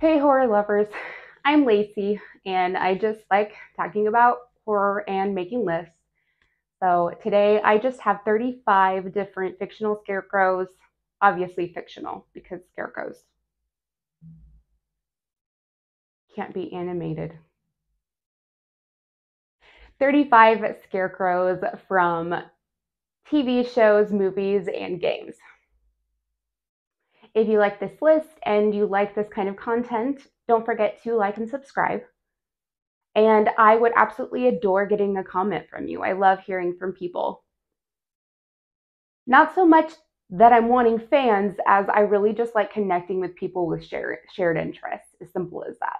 Hey horror lovers, I'm Lacey and I just like talking about horror and making lists. So today I just have 35 different fictional scarecrows, obviously fictional because scarecrows can't be animated. 35 scarecrows from TV shows, movies, and games. If you like this list and you like this kind of content, don't forget to like and subscribe. And I would absolutely adore getting a comment from you. I love hearing from people. Not so much that I'm wanting fans as I really just like connecting with people with shared interests, as simple as that.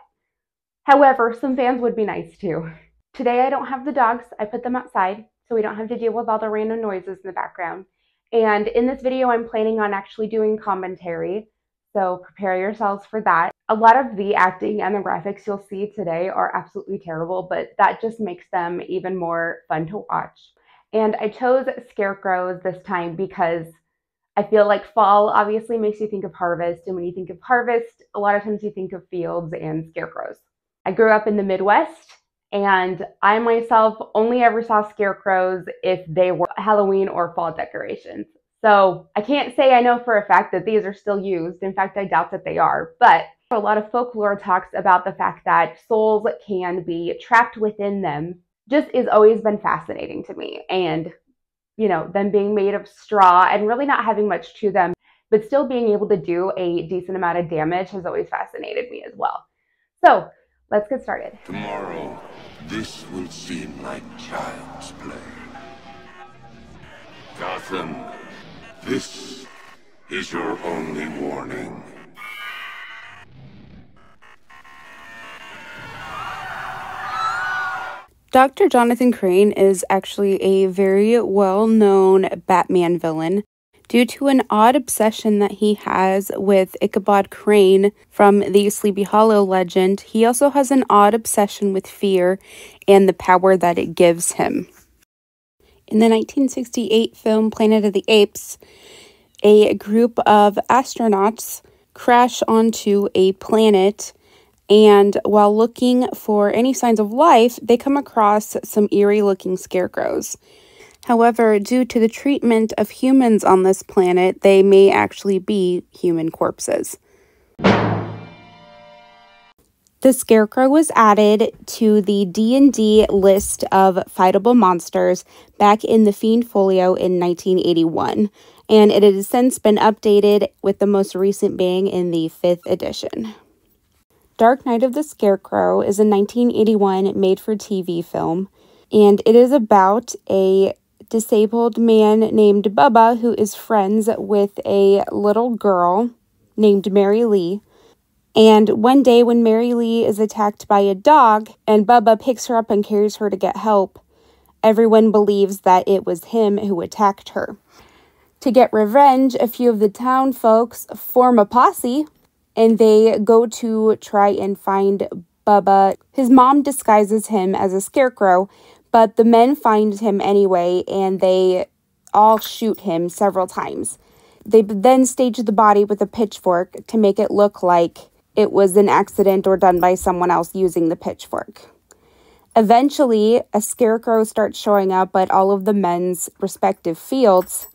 However, some fans would be nice too. Today I don't have the dogs. I put them outside so we don't have to deal with all the random noises in the background. And in this video, I'm planning on actually doing commentary, so prepare yourselves for that. A lot of the acting and the graphics you'll see today are absolutely terrible, but that just makes them even more fun to watch. And I chose scarecrows this time because I feel like fall obviously makes you think of harvest, and when you think of harvest, a lot of times you think of fields and scarecrows. I grew up in the Midwest, and I myself only ever saw scarecrows if they were Halloween or fall decorations. So I can't say I know for a fact that these are still used. In fact, I doubt that they are. But a lot of folklore talks about the fact that souls can be trapped within them. Just has always been fascinating to me. And, you know, them being made of straw and really not having much to them, but still being able to do a decent amount of damage has always fascinated me as well. So let's get started. Tomorrow. This will seem like child's play. Gotham, this is your only warning. Dr. Jonathan Crane is actually a very well-known Batman villain due to an odd obsession that he has with Ichabod Crane from the Sleepy Hollow legend. He also has an odd obsession with fear and the power that it gives him. In the 1968 film Planet of the Apes, a group of astronauts crash onto a planet, and while looking for any signs of life, they come across some eerie-looking scarecrows. However, due to the treatment of humans on this planet, they may actually be human corpses. The scarecrow was added to the D&D list of fightable monsters back in the Fiend folio in 1981, and it has since been updated, with the most recent being in the 5th edition. Dark Night of the Scarecrow is a 1981 made-for-TV film, and it is about a disabled man named Bubba who is friends with a little girl named Mary Lee. And one day when Mary Lee is attacked by a dog and Bubba picks her up and carries her to get help, everyone believes that it was him who attacked her. To get revenge, a few of the town folks form a posse and they go to try and find Bubba. His mom disguises him as a scarecrow, but the men find him anyway, and they all shoot him several times. They then stage the body with a pitchfork to make it look like it was an accident or done by someone else using the pitchfork. Eventually, a scarecrow starts showing up at all of the men's respective fields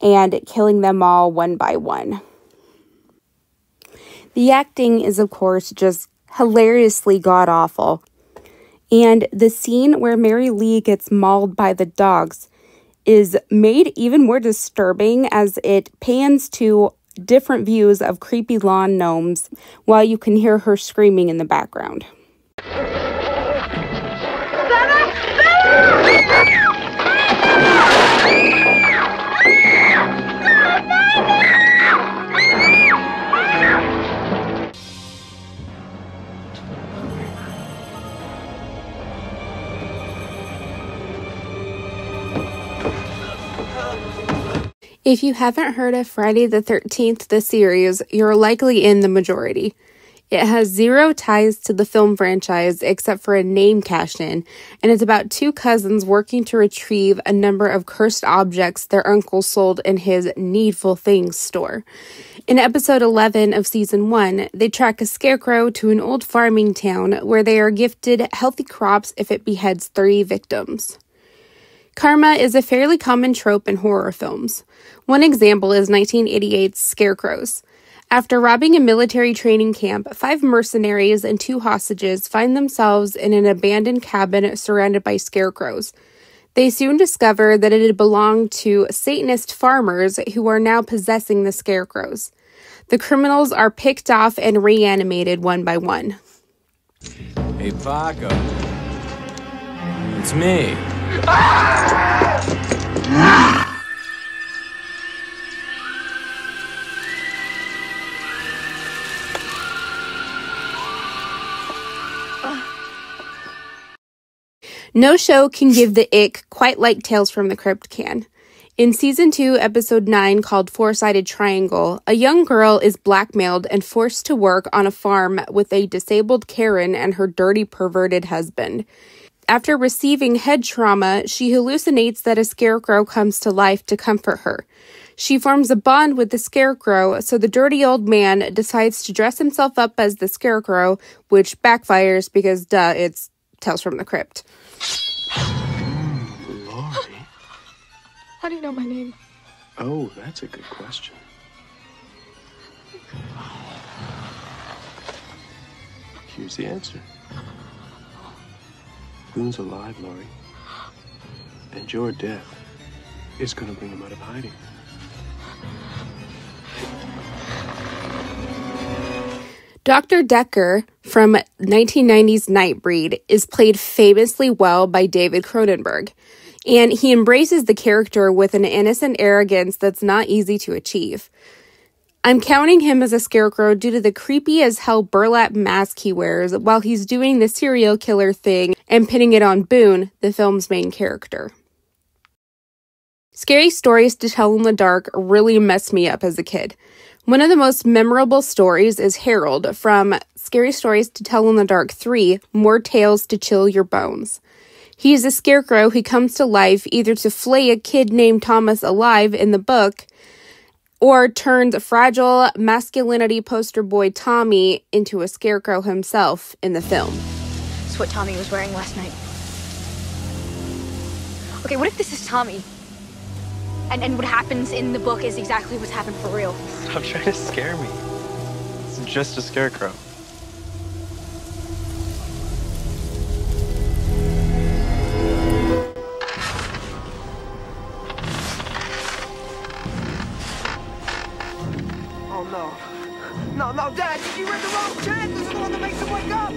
and killing them all one by one. The acting is, of course, just hilariously god-awful. And the scene where Mary Lee gets mauled by the dogs is made even more disturbing as it pans to different views of creepy lawn gnomes while you can hear her screaming in the background. If you haven't heard of Friday the 13th, the series, you're likely in the majority. It has zero ties to the film franchise except for a name cash-in, and it's about two cousins working to retrieve a number of cursed objects their uncle sold in his Needful Things store. In episode 11 of season 1, they track a scarecrow to an old farming town where they are gifted healthy crops if it beheads 30 victims. Karma is a fairly common trope in horror films. One example is 1988's Scarecrows. After robbing a military training camp, 5 mercenaries and 2 hostages find themselves in an abandoned cabin surrounded by scarecrows. They soon discover that it had belonged to Satanist farmers who are now possessing the scarecrows. The criminals are picked off and reanimated one by one. Hey, Paco. It's me. Ah! No show can give the ick quite like Tales from the Crypt can. In Season 2, Episode 9, called Four-Sided Triangle, a young girl is blackmailed and forced to work on a farm with a disabled Karen and her dirty, perverted husband. After receiving head trauma, she hallucinates that a scarecrow comes to life to comfort her. She forms a bond with the scarecrow, so the dirty old man decides to dress himself up as the scarecrow, which backfires because, duh, it's Tales from the Crypt. Laurie? How do you know my name? Oh, that's a good question. Here's the answer. Boone's alive, Laurie. And your death is gonna bring him out of hiding. Dr. Decker from 1990's Nightbreed is played famously well by David Cronenberg, and he embraces the character with an innocent arrogance that's not easy to achieve. I'm counting him as a scarecrow due to the creepy-as-hell burlap mask he wears while he's doing the serial killer thing and pinning it on Boone, the film's main character. Scary Stories to Tell in the Dark really messed me up as a kid. One of the most memorable stories is Harold from Scary Stories to Tell in the Dark 3, More Tales to Chill Your Bones. He is a scarecrow who comes to life either to flay a kid named Thomas alive in the book, or turns fragile masculinity poster boy Tommy into a scarecrow himself in the film. That's what Tommy was wearing last night. Okay, what if this is Tommy? And what happens in the book is exactly what's happened for real. Stop trying to scare me. It's just a scarecrow. Oh no. No, Dad, you read the wrong chat. This is the one that makes him wake up.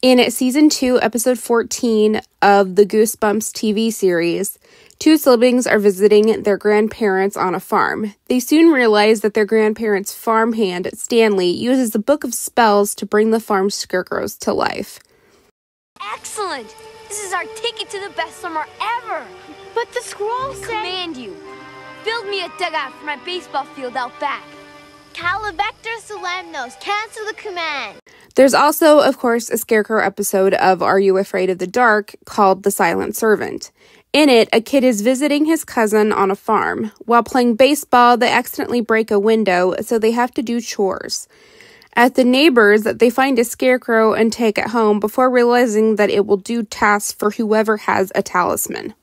In Season 2, Episode 14 of the Goosebumps TV series, 2 siblings are visiting their grandparents on a farm. They soon realize that their grandparents' farmhand, Stanley, uses a book of spells to bring the farm's scarecrows to life. Excellent! This is our ticket to the best summer ever! But the squirrels say... Command you! Build me a dugout for my baseball field out back! Calabector Solemnos, cancel the command! There's also, of course, a scarecrow episode of Are You Afraid of the Dark called The Silent Servant. In it, a kid is visiting his cousin on a farm. While playing baseball, they accidentally break a window, so they have to do chores. At the neighbor's, they find a scarecrow and take it home before realizing that it will do tasks for whoever has a talisman.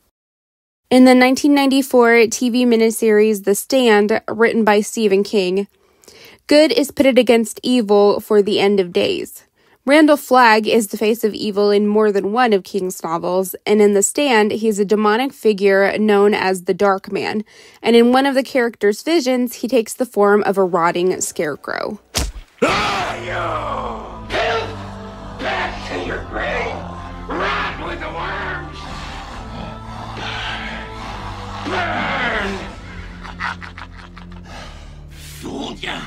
In the 1994 TV miniseries The Stand, written by Stephen King, good is pitted against evil for the end of days. Randall Flagg is the face of evil in more than one of King's novels, and in The Stand, he's a demonic figure known as the Dark Man, and in one of the character's visions, he takes the form of a rotting scarecrow. Ah, you! Pilf! Back to your grave! Rot with the worms! Burn! Burn! Fooled ya!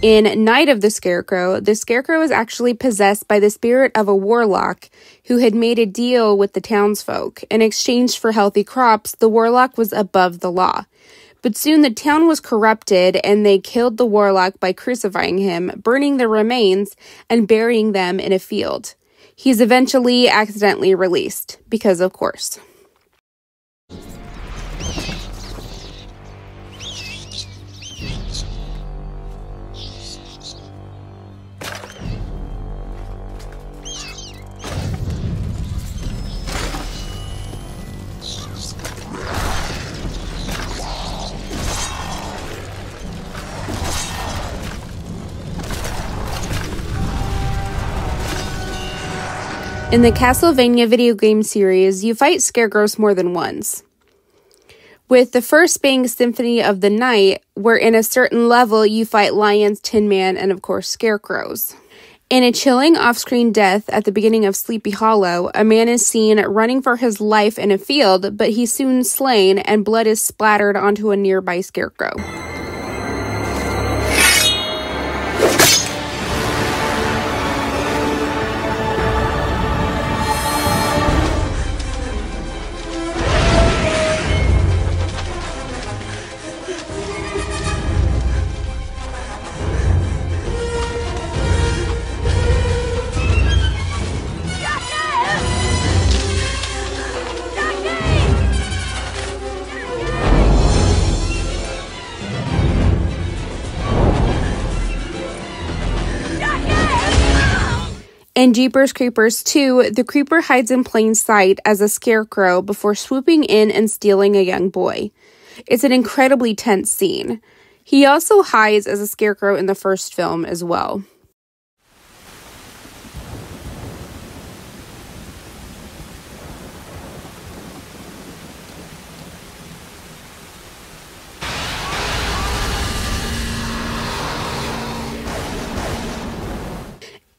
In Night of the Scarecrow is actually possessed by the spirit of a warlock who had made a deal with the townsfolk. In exchange for healthy crops, the warlock was above the law. But soon the town was corrupted and they killed the warlock by crucifying him, burning the remains, and burying them in a field. He's eventually accidentally released, because of course. In the Castlevania video game series, you fight scarecrows more than once. With the first being Symphony of the Night, where in a certain level you fight lions, Tin Man, and of course scarecrows. In a chilling off-screen death at the beginning of Sleepy Hollow, a man is seen running for his life in a field, but he's soon slain and blood is splattered onto a nearby scarecrow. In Jeepers Creepers 2, the creeper hides in plain sight as a scarecrow before swooping in and stealing a young boy. It's an incredibly tense scene. He also hides as a scarecrow in the first film as well.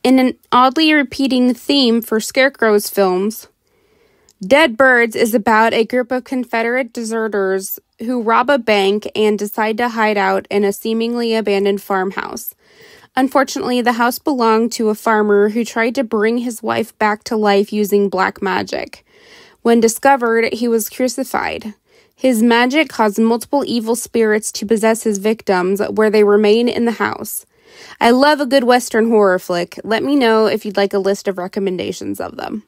In an oddly repeating theme for Scarecrow's films, Dead Birds is about a group of Confederate deserters who rob a bank and decide to hide out in a seemingly abandoned farmhouse. Unfortunately, the house belonged to a farmer who tried to bring his wife back to life using black magic. When discovered, he was crucified. His magic caused multiple evil spirits to possess his victims, where they remain in the house. I love a good Western horror flick. Let me know if you'd like a list of recommendations of them.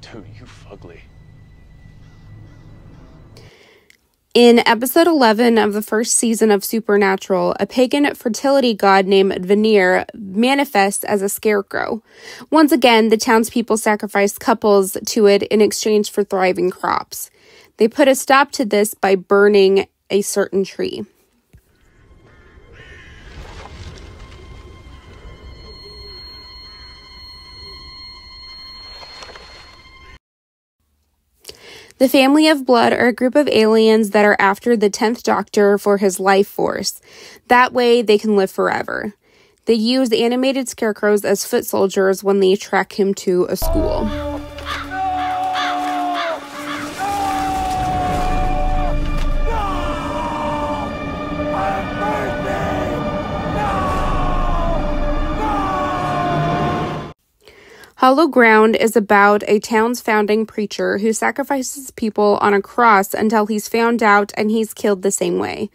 Dude, you fugly. In episode 11 of the first season of Supernatural, a pagan fertility god named Veneer manifests as a scarecrow. Once again, the townspeople sacrificed couples to it in exchange for thriving crops. They put a stop to this by burning a certain tree. The Family of Blood are a group of aliens that are after the 10th Doctor for his life force. That way they can live forever. They use animated scarecrows as foot soldiers when they track him to a school. Hollow Ground is about a town's founding preacher who sacrifices people on a cross until he's found out and he's killed the same way.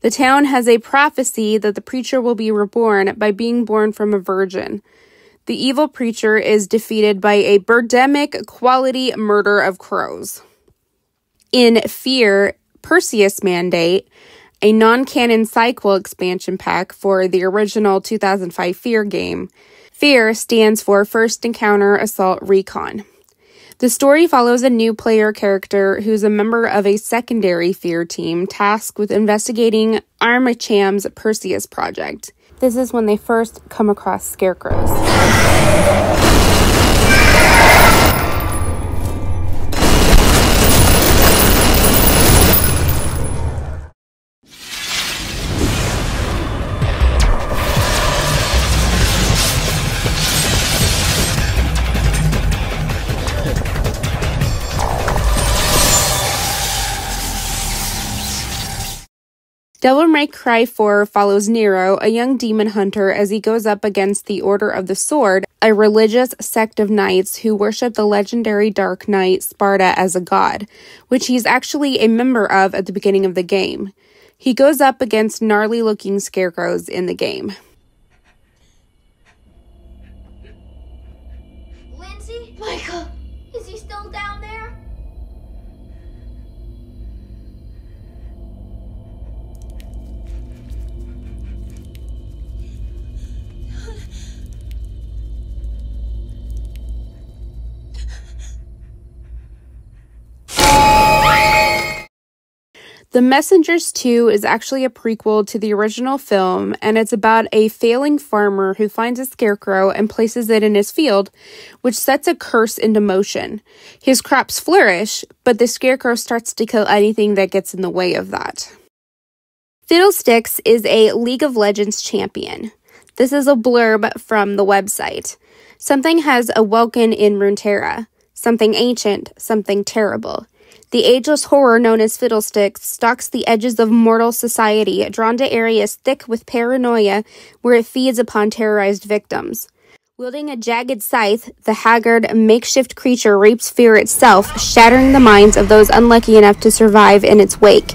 The town has a prophecy that the preacher will be reborn by being born from a virgin. The evil preacher is defeated by a birdemic quality murder of crows. In Fear, Perseus Mandate, a non-canon cycle expansion pack for the original 2005 Fear game, Fear stands for First Encounter Assault Recon. The story follows a new player character who's a member of a secondary Fear team tasked with investigating Armacham's Perseus project. This is when they first come across scarecrows. Devil May Cry 4 follows Nero, a young demon hunter, as he goes up against the Order of the Sword, a religious sect of knights who worship the legendary Dark Knight Sparta as a god, which he's actually a member of at the beginning of the game. He goes up against gnarly-looking scarecrows in the game. Lindsay? Michael! Is he still down there? The Messengers 2 is actually a prequel to the original film, and it's about a failing farmer who finds a scarecrow and places it in his field, which sets a curse into motion. His crops flourish, but the scarecrow starts to kill anything that gets in the way of that. Fiddlesticks is a League of Legends champion. This is a blurb from the website. Something has awoken in Runeterra. Something ancient, something terrible. The ageless horror known as Fiddlesticks stalks the edges of mortal society, drawn to areas thick with paranoia where it feeds upon terrorized victims. Wielding a jagged scythe, the haggard, makeshift creature reaps fear itself, shattering the minds of those unlucky enough to survive in its wake.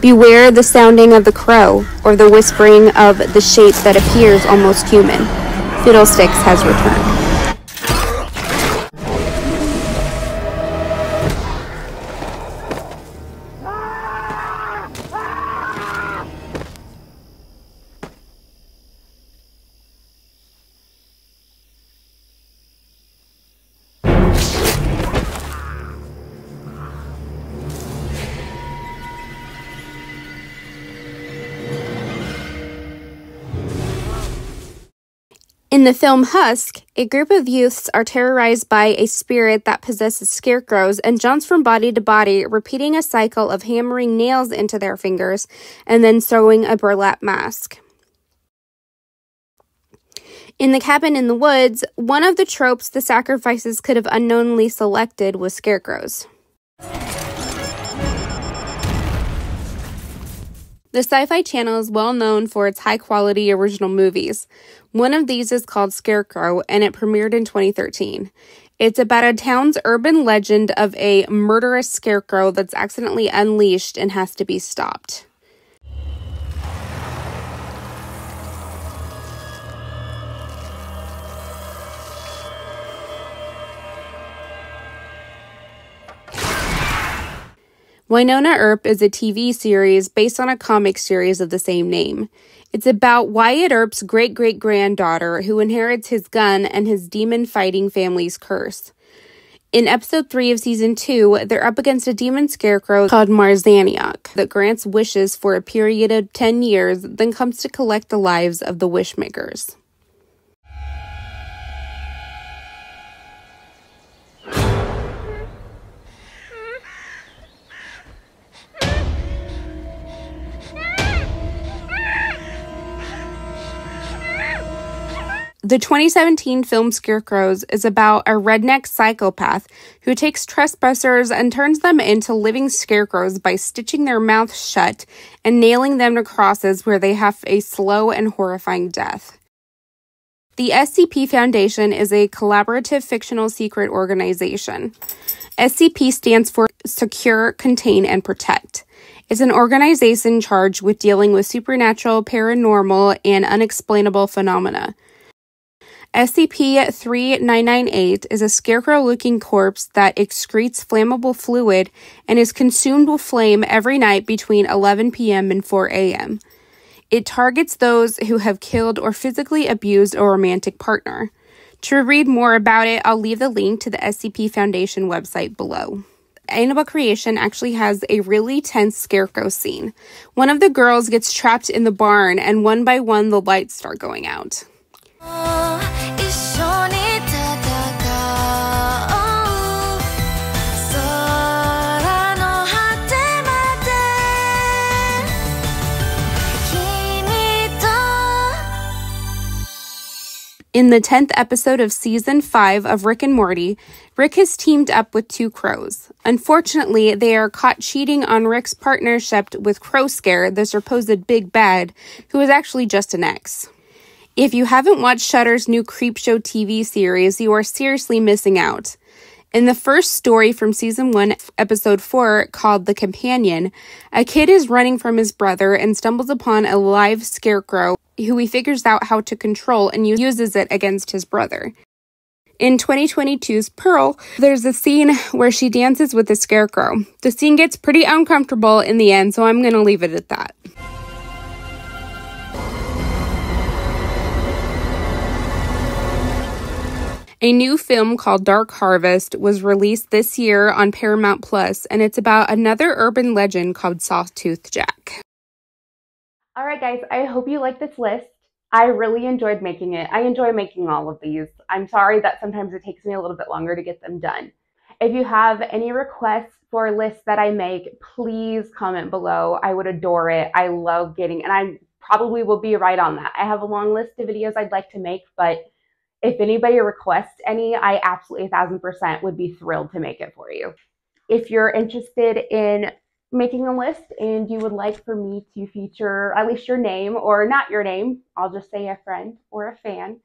Beware the sounding of the crow, or the whispering of the shape that appears almost human. Fiddlesticks has returned. In the film Husk, a group of youths are terrorized by a spirit that possesses scarecrows and jumps from body to body, repeating a cycle of hammering nails into their fingers and then sewing a burlap mask. In The Cabin in the Woods, one of the tropes the sacrifices could have unknowingly selected was scarecrows. The Sci-Fi Channel is well known for its high-quality original movies. One of these is called Scarecrow, and it premiered in 2013. It's about a town's urban legend of a murderous scarecrow that's accidentally unleashed and has to be stopped. Wynonna Earp is a TV series based on a comic series of the same name. It's about Wyatt Earp's great-great-granddaughter who inherits his gun and his demon-fighting family's curse. In episode 3 of season 2, they're up against a demon scarecrow called Marzaniok that grants wishes for a period of 10 years, then comes to collect the lives of the wishmakers. The 2017 film Scarecrows is about a redneck psychopath who takes trespassers and turns them into living scarecrows by stitching their mouths shut and nailing them to crosses where they have a slow and horrifying death. The SCP Foundation is a collaborative fictional secret organization. SCP stands for Secure, Contain, and Protect. It's an organization charged with dealing with supernatural, paranormal, and unexplainable phenomena. SCP-3998 is a scarecrow-looking corpse that excretes flammable fluid and is consumed with flame every night between 11 p.m. and 4 a.m. It targets those who have killed or physically abused a romantic partner. To read more about it, I'll leave the link to the SCP Foundation website below. Annabelle Creation actually has a really tense scarecrow scene. One of the girls gets trapped in the barn, and one by one the lights start going out. In the 10th episode of Season 5 of Rick and Morty, Rick has teamed up with two crows. Unfortunately, they are caught cheating on Rick's partnership with Crow Scare, the supposed big bad, who is actually just an ex. If you haven't watched Shudder's new Creepshow TV series, you are seriously missing out. In the first story from Season 1, Episode 4, called The Companion, a kid is running from his brother and stumbles upon a live scarecrow who he figures out how to control and uses it against his brother. In 2022's Pearl, there's a scene where she dances with the scarecrow. The scene gets pretty uncomfortable in the end, so I'm going to leave it at that. A new film called Dark Harvest was released this year on Paramount Plus, and it's about another urban legend called Sawtooth Jack. All right, guys, I hope you like this list. I really enjoyed making it. I enjoy making all of these. I'm sorry that sometimes it takes me a little bit longer to get them done. If you have any requests for lists that I make, please comment below. I would adore it. I love getting, and I probably will be right on that. I have a long list of videos I'd like to make, but if anybody requests any, I absolutely 1,000% would be thrilled to make it for you. If you're interested in making a list and you would like for me to feature at least your name, or not your name, I'll just say a friend or a fan,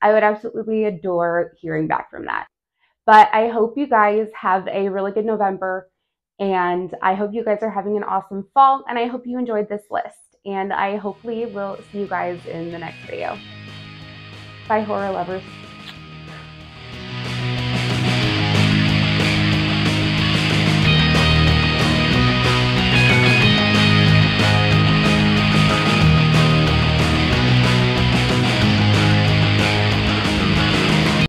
I would absolutely adore hearing back from that. But I hope you guys have a really good November, and I hope you guys are having an awesome fall, and I hope you enjoyed this list, and I hopefully will see you guys in the next video. Bye, horror lovers.